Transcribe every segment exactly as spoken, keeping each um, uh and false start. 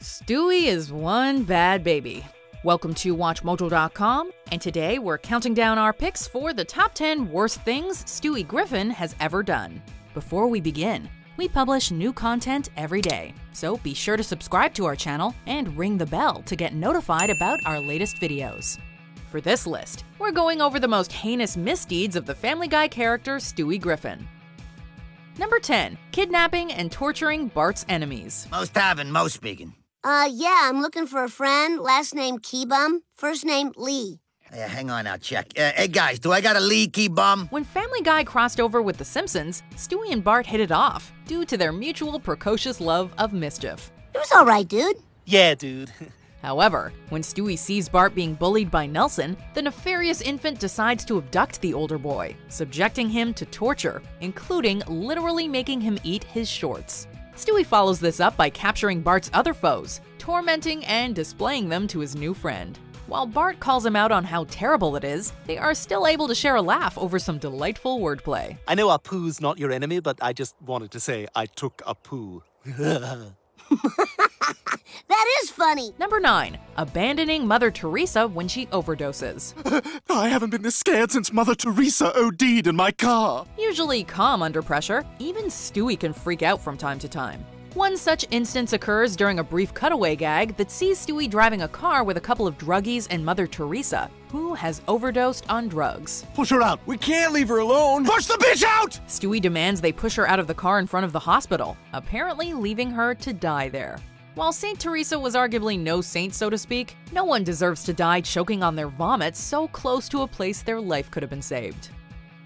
Stewie is one bad baby. Welcome to Watch Mojo dot com, and today we're counting down our picks for the top ten worst things Stewie Griffin has ever done. Before we begin, we publish new content every day, so be sure to subscribe to our channel and ring the bell to get notified about our latest videos. For this list, we're going over the most heinous misdeeds of the Family Guy character Stewie Griffin. Number ten. Kidnapping and torturing Bart's enemies. Most having, most speaking. Uh, yeah, I'm looking for a friend. Last name Keybum, first name Lee. Yeah, hang on, I'll check. Uh, hey, guys, do I got a Lee Keybum? When Family Guy crossed over with The Simpsons, Stewie and Bart hit it off due to their mutual precocious love of mischief. It was all right, dude. Yeah, dude. However, when Stewie sees Bart being bullied by Nelson, the nefarious infant decides to abduct the older boy, subjecting him to torture, including literally making him eat his shorts. Stewie follows this up by capturing Bart's other foes, tormenting and displaying them to his new friend. While Bart calls him out on how terrible it is, they are still able to share a laugh over some delightful wordplay. I know Apu's not your enemy, but I just wanted to say I took Apu. That is funny. Number nine. Abandoning Mother Teresa when she overdoses. I haven't been this scared since Mother Teresa O D'd in my car. Usually calm under pressure, even Stewie can freak out from time to time. One such instance occurs during a brief cutaway gag that sees Stewie driving a car with a couple of druggies and Mother Teresa, who has overdosed on drugs. Push her out! We can't leave her alone! Push the bitch out! Stewie demands they push her out of the car in front of the hospital, apparently leaving her to die there. While Saint Teresa was arguably no saint, so to speak, no one deserves to die choking on their vomit so close to a place their life could have been saved.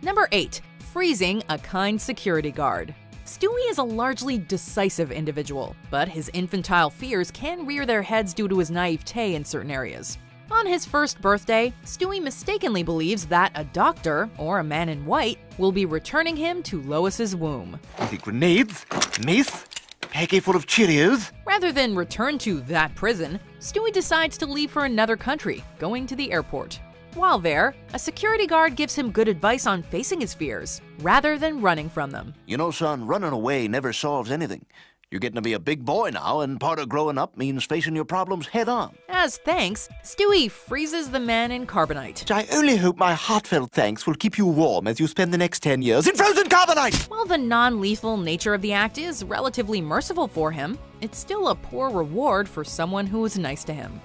Number eight. Freezing a kind security guard. Stewie is a largely decisive individual, but his infantile fears can rear their heads due to his naivete in certain areas. On his first birthday, Stewie mistakenly believes that a doctor, or a man in white, will be returning him to Lois's womb. The grenades, mace, packet full of Cheerios. Rather than return to that prison, Stewie decides to leave for another country, going to the airport. While there, a security guard gives him good advice on facing his fears, rather than running from them. You know, son, running away never solves anything. You're getting to be a big boy now, and part of growing up means facing your problems head on. As thanks, Stewie freezes the man in carbonite. I only hope my heartfelt thanks will keep you warm as you spend the next ten years in frozen carbonite! While the non-lethal nature of the act is relatively merciful for him, it's still a poor reward for someone who was nice to him.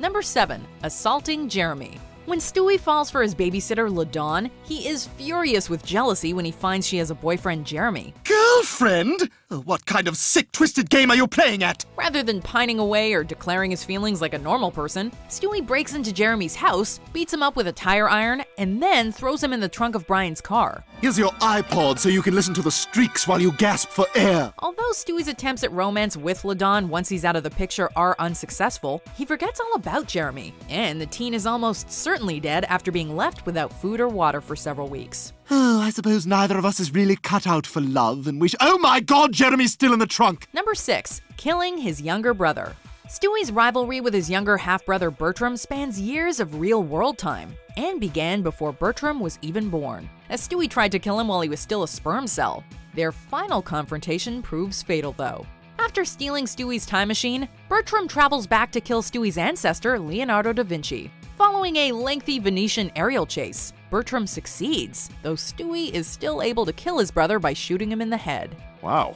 Number seven. Assaulting Jeremy. When Stewie falls for his babysitter, LaDawn, he is furious with jealousy when he finds she has a boyfriend, Jeremy. Girlfriend? What kind of sick, twisted game are you playing at? Rather than pining away or declaring his feelings like a normal person, Stewie breaks into Jeremy's house, beats him up with a tire iron, and then throws him in the trunk of Brian's car. Here's your iPod so you can listen to the Streaks while you gasp for air. Although Stewie's attempts at romance with LaDawn once he's out of the picture are unsuccessful, he forgets all about Jeremy, and the teen is almost certain Certainly dead after being left without food or water for several weeks. Oh, I suppose neither of us is really cut out for love and wish. Oh my God, Jeremy's still in the trunk! Number six. Killing his younger brother. Stewie's rivalry with his younger half-brother Bertram spans years of real-world time and began before Bertram was even born, as Stewie tried to kill him while he was still a sperm cell. Their final confrontation proves fatal, though. After stealing Stewie's time machine, Bertram travels back to kill Stewie's ancestor, Leonardo da Vinci. Following a lengthy Venetian aerial chase, Bertram succeeds, though Stewie is still able to kill his brother by shooting him in the head. Wow,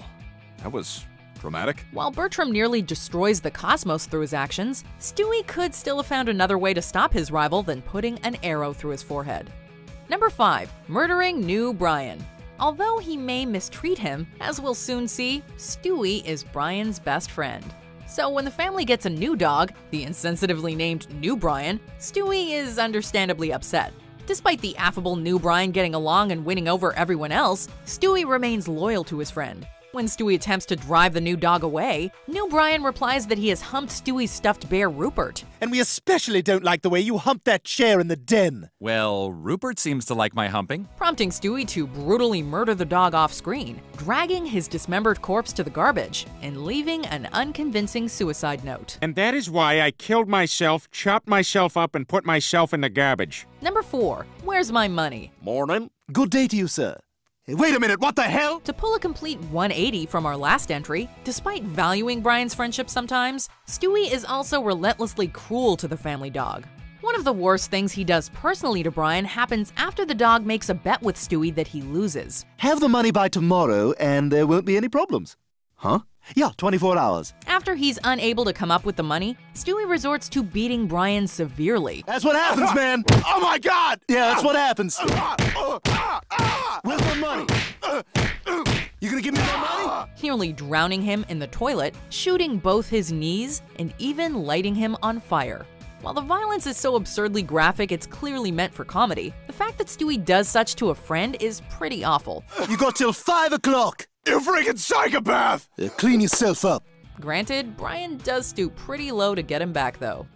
that was dramatic. While Bertram nearly destroys the cosmos through his actions, Stewie could still have found another way to stop his rival than putting an arrow through his forehead. Number five. Murdering new Brian. Although he may mistreat him, as we'll soon see, Stewie is Brian's best friend. So when the family gets a new dog, the insensitively named New Brian, Stewie is understandably upset. Despite the affable New Brian getting along and winning over everyone else, Stewie remains loyal to his friend. When Stewie attempts to drive the new dog away, New Brian replies that he has humped Stewie's stuffed bear, Rupert. And we especially don't like the way you humped that chair in the den. Well, Rupert seems to like my humping. Prompting Stewie to brutally murder the dog off-screen, dragging his dismembered corpse to the garbage, and leaving an unconvincing suicide note. And that is why I killed myself, chopped myself up, and put myself in the garbage. Number four. Where's my money? Morning. Good day to you, sir. Wait a minute, what the hell? To pull a complete one eighty from our last entry, despite valuing Brian's friendship sometimes, Stewie is also relentlessly cruel to the family dog. One of the worst things he does personally to Brian happens after the dog makes a bet with Stewie that he loses. Have the money by tomorrow and there won't be any problems. Huh? Yeah, twenty-four hours. After he's unable to come up with the money, Stewie resorts to beating Brian severely. That's what happens, man! Oh my God! Yeah, that's what happens. Where's my money? You gonna give me my money? Nearly drowning him in the toilet, shooting both his knees, and even lighting him on fire. While the violence is so absurdly graphic it's clearly meant for comedy, the fact that Stewie does such to a friend is pretty awful. You got till five o'clock! You freaking psychopath! Uh, clean yourself up. Granted, Brian does stoop pretty low to get him back, though.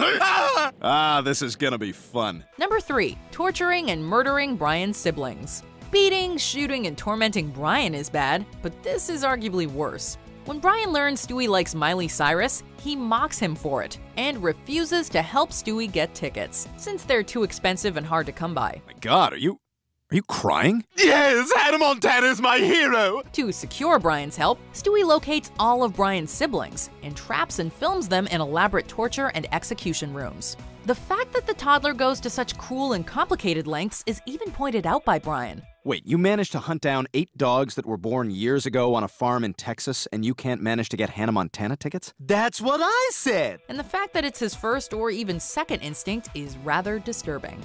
Ah, this is gonna be fun. Number three, torturing and murdering Brian's siblings. Beating, shooting, and tormenting Brian is bad, but this is arguably worse. When Brian learns Stewie likes Miley Cyrus, he mocks him for it and refuses to help Stewie get tickets, since they're too expensive and hard to come by. My God, are you... Are you crying? Yes, Hannah Montana is my hero! To secure Brian's help, Stewie locates all of Brian's siblings and traps and films them in elaborate torture and execution rooms. The fact that the toddler goes to such cruel and complicated lengths is even pointed out by Brian. Wait, you managed to hunt down eight dogs that were born years ago on a farm in Texas, and you can't manage to get Hannah Montana tickets? That's what I said! And the fact that it's his first or even second instinct is rather disturbing.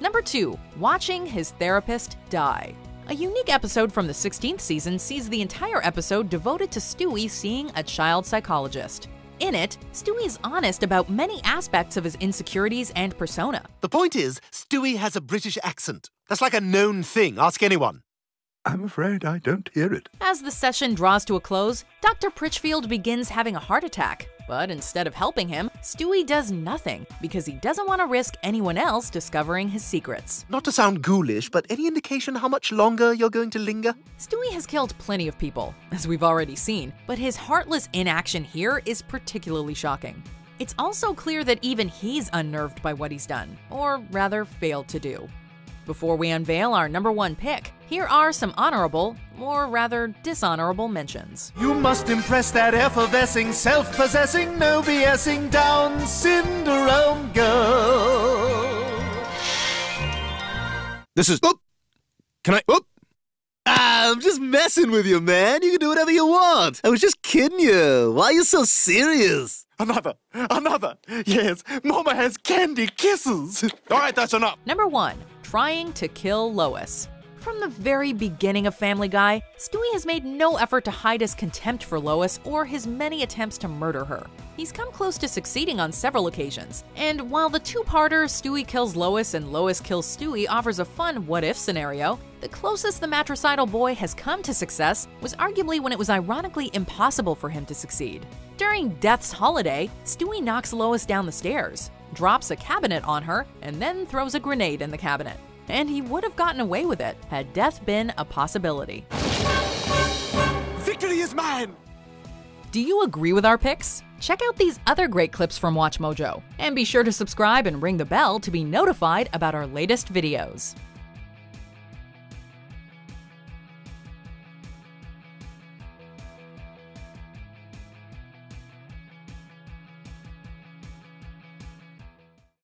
Number two, watching his therapist die. A unique episode from the sixteenth season sees the entire episode devoted to Stewie seeing a child psychologist. In it, Stewie is honest about many aspects of his insecurities and persona. The point is, Stewie has a British accent. That's like a known thing, ask anyone. I'm afraid I don't hear it. As the session draws to a close, Doctor Pritchfield begins having a heart attack. But instead of helping him, Stewie does nothing because he doesn't want to risk anyone else discovering his secrets. Not to sound ghoulish, but any indication how much longer you're going to linger? Stewie has killed plenty of people, as we've already seen, but his heartless inaction here is particularly shocking. It's also clear that even he's unnerved by what he's done, or rather failed to do. Before we unveil our number one pick, here are some honorable, or rather dishonorable mentions. You must impress that effervescing, self-possessing, no BSing Down syndrome girl. This is... Oh, can I... Oh, I'm just messing with you, man. You can do whatever you want. I was just kidding you. Why are you so serious? Another, another. Yes, Mama has candy kisses. All right, that's enough. Number one. Trying to kill Lois. From the very beginning of Family Guy, Stewie has made no effort to hide his contempt for Lois or his many attempts to murder her. He's come close to succeeding on several occasions, and while the two-parter Stewie Kills Lois and Lois Kills Stewie offers a fun what-if scenario, the closest the matricidal boy has come to success was arguably when it was ironically impossible for him to succeed. During Death's Holiday, Stewie knocks Lois down the stairs, drops a cabinet on her, and then throws a grenade in the cabinet. And he would have gotten away with it had death been a possibility. Victory is mine! Do you agree with our picks? Check out these other great clips from WatchMojo, and be sure to subscribe and ring the bell to be notified about our latest videos.